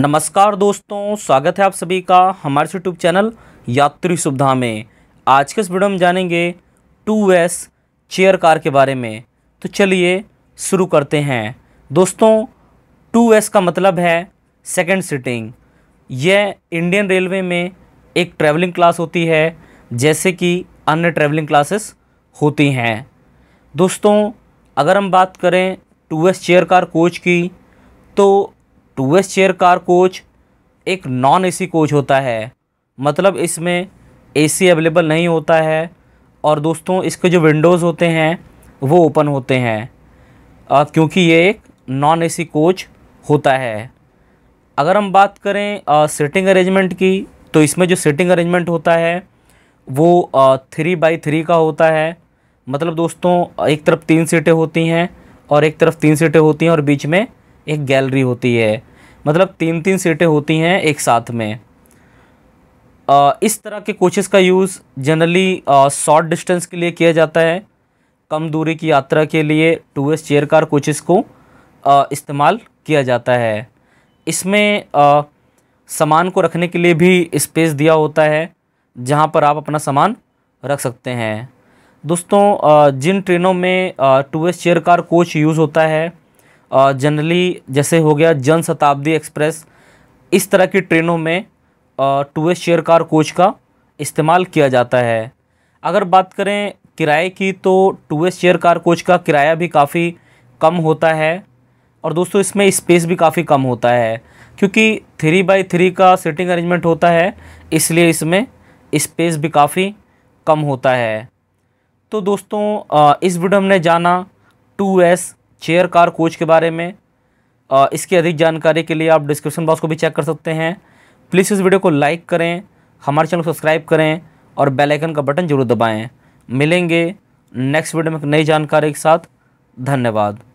नमस्कार दोस्तों, स्वागत है आप सभी का हमारे यूट्यूब चैनल यात्री सुविधा में। आज के इस वीडियो में जानेंगे 2S चेयर कार के बारे में। तो चलिए शुरू करते हैं। दोस्तों 2S का मतलब है सेकंड सीटिंग। यह इंडियन रेलवे में एक ट्रैवलिंग क्लास होती है, जैसे कि अन्य ट्रैवलिंग क्लासेस होती हैं। दोस्तों अगर हम बात करें 2S चेयर कार कोच की, तो 2S चेयर कार कोच एक नॉन एसी कोच होता है, मतलब इसमें एसी अवेलेबल नहीं होता है। और दोस्तों इसके जो विंडोज़ होते हैं वो ओपन होते हैं, क्योंकि ये एक नॉन एसी कोच होता है। अगर हम बात करें सीटिंग अरेंजमेंट की, तो इसमें जो सीटिंग अरेंजमेंट होता है वो 3x3 का होता है। मतलब दोस्तों एक तरफ 3 सीटें होती हैं और एक तरफ 3 सीटें होती हैं और बीच में एक गैलरी होती है। मतलब 3-3 सीटें होती हैं एक साथ में। इस तरह के कोचेस का यूज़ जनरली शॉर्ट डिस्टेंस के लिए किया जाता है। कम दूरी की यात्रा के लिए 2S चेयर कार कोचेस को इस्तेमाल किया जाता है। इसमें सामान को रखने के लिए भी स्पेस दिया होता है, जहां पर आप अपना सामान रख सकते हैं। दोस्तों जिन ट्रेनों में 2S chair car coach use होता है, जनरली जैसे हो गया जन शताब्दी एक्सप्रेस, इस तरह की ट्रेनों में 2S चेयर कार कोच का इस्तेमाल किया जाता है। अगर बात करें किराए की, तो 2S चेयर कार कोच का किराया भी काफ़ी कम होता है। और दोस्तों इसमें स्पेस भी काफ़ी कम होता है, क्योंकि 3x3 का सीटिंग अरेंजमेंट होता है, इसलिए इसमें स्पेस भी काफ़ी कम होता है। तो दोस्तों इस वीडियो हमने जाना 2S चेयर कार कोच के बारे में। इसकी अधिक जानकारी के लिए आप डिस्क्रिप्शन बॉक्स को भी चेक कर सकते हैं। प्लीज़ इस वीडियो को लाइक करें, हमारे चैनल को सब्सक्राइब करें और बेल आइकन का बटन जरूर दबाएं। मिलेंगे नेक्स्ट वीडियो में नई जानकारी के साथ। धन्यवाद।